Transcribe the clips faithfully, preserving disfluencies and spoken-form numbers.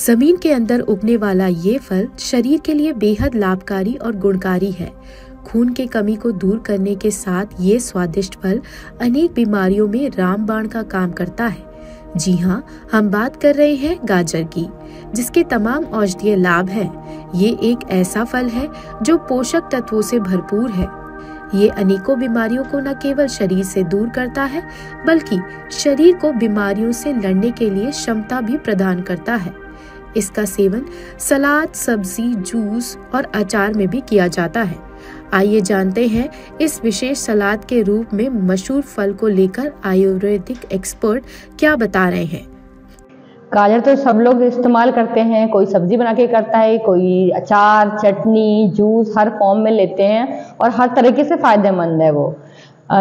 जमीन के अंदर उगने वाला ये फल शरीर के लिए बेहद लाभकारी और गुणकारी है। खून के कमी को दूर करने के साथ ये स्वादिष्ट फल अनेक बीमारियों में रामबाण का काम करता है। जी हाँ, हम बात कर रहे हैं गाजर की, जिसके तमाम औषधीय लाभ हैं। ये एक ऐसा फल है जो पोषक तत्वों से भरपूर है। ये अनेकों बीमारियों को न केवल शरीर से दूर करता है, बल्कि शरीर को बीमारियों से लड़ने के लिए क्षमता भी प्रदान करता है। इसका सेवन सलाद, सब्जी, जूस और अचार में भी किया जाता है। आइए जानते हैं इस विशेष सलाद के रूप में मशहूर फल को लेकर आयुर्वेदिक एक्सपर्ट क्या बता रहे हैं। गाजर तो सब लोग इस्तेमाल करते हैं, कोई सब्जी बना के करता है, कोई अचार, चटनी, जूस हर फॉर्म में लेते हैं और हर तरीके से फायदेमंद है। वो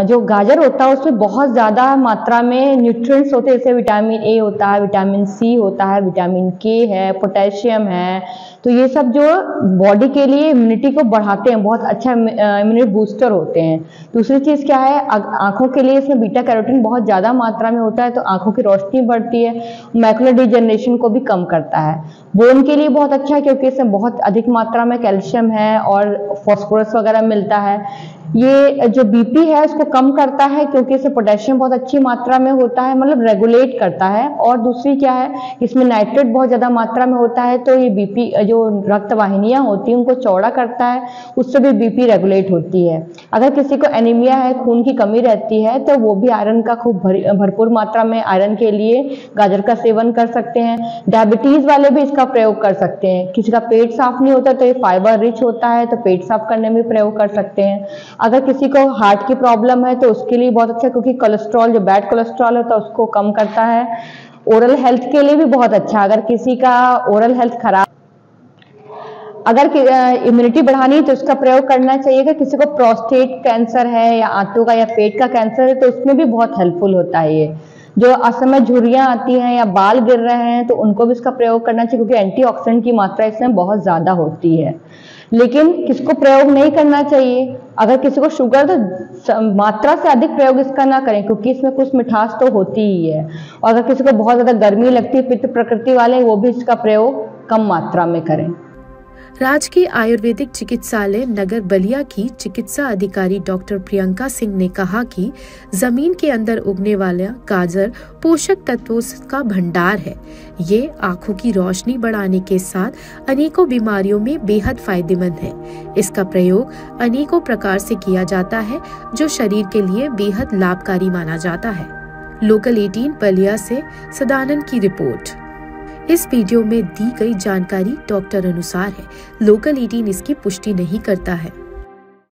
जो गाजर होता है उसमें बहुत ज़्यादा मात्रा में न्यूट्रिएंट्स होते हैं, जैसे विटामिन ए होता है, विटामिन सी होता है, विटामिन के है, पोटेशियम है। तो ये सब जो बॉडी के लिए इम्यूनिटी को बढ़ाते हैं, बहुत अच्छा इम्यूनिटी बूस्टर होते हैं। दूसरी चीज़ क्या है, आँखों के लिए इसमें बीटा कैरोटीन बहुत ज़्यादा मात्रा में होता है, तो आँखों की रोशनी बढ़ती है, मैकुलर डिजनरेशन को भी कम करता है। बोन के लिए बहुत अच्छा है क्योंकि इसमें बहुत अधिक मात्रा में कैल्शियम है और फॉस्फोरस वगैरह मिलता है। ये जो बीपी है उसको कम करता है क्योंकि इसमें पोटेशियम बहुत अच्छी मात्रा में होता है, मतलब रेगुलेट करता है। और दूसरी क्या है, इसमें नाइट्रेट बहुत ज़्यादा मात्रा में होता है, तो ये बीपी जो रक्तवाहिनियाँ होती हैं उनको चौड़ा करता है, उससे भी बीपी रेगुलेट होती है। अगर किसी को एनीमिया है, खून की कमी रहती है, तो वो भी आयरन का खूब भर, भरपूर मात्रा में आयरन के लिए गाजर का सेवन कर सकते हैं। डायबिटीज़ वाले भी इसका प्रयोग कर सकते हैं। किसी का पेट साफ नहीं होता तो ये फाइबर रिच होता है, तो पेट साफ करने में प्रयोग कर सकते हैं। अगर किसी को हार्ट की प्रॉब्लम है तो उसके लिए बहुत अच्छा है क्योंकि कोलेस्ट्रॉल, जो बैड कोलेस्ट्रॉल होता है उसको कम करता है। ओरल हेल्थ के लिए भी बहुत अच्छा है। अगर किसी का ओरल हेल्थ खराब, अगर इम्यूनिटी बढ़ानी है तो उसका प्रयोग करना चाहिए। अगर किसी को प्रोस्टेट कैंसर है या आंतों का या पेट का कैंसर है तो उसमें भी बहुत हेल्पफुल होता है। ये जो असमय झुर्रियाँ आती हैं या बाल गिर रहे हैं तो उनको भी इसका प्रयोग करना चाहिए क्योंकि एंटीऑक्सीडेंट की मात्रा इसमें बहुत ज़्यादा होती है। लेकिन किसको प्रयोग नहीं करना चाहिए, अगर किसी को शुगर, तो मात्रा से अधिक प्रयोग इसका ना करें क्योंकि इसमें कुछ मिठास तो होती ही है। और अगर किसी को बहुत ज़्यादा गर्मी लगती है, पित्त प्रकृति वाले, वो भी इसका प्रयोग कम मात्रा में करें। राजकीय आयुर्वेदिक चिकित्सालय नगर बलिया की चिकित्सा अधिकारी डॉक्टर प्रियंका सिंह ने कहा कि जमीन के अंदर उगने वाला गाजर पोषक तत्वों का भंडार है। ये आँखों की रोशनी बढ़ाने के साथ अनेकों बीमारियों में बेहद फायदेमंद है। इसका प्रयोग अनेकों प्रकार से किया जाता है, जो शरीर के लिए बेहद लाभकारी माना जाता है। लोकल अठारह बलिया से सदानंद की रिपोर्ट। इस वीडियो में दी गई जानकारी डॉक्टर अनुसार है। लोकल अठारह इसकी पुष्टि नहीं करता है।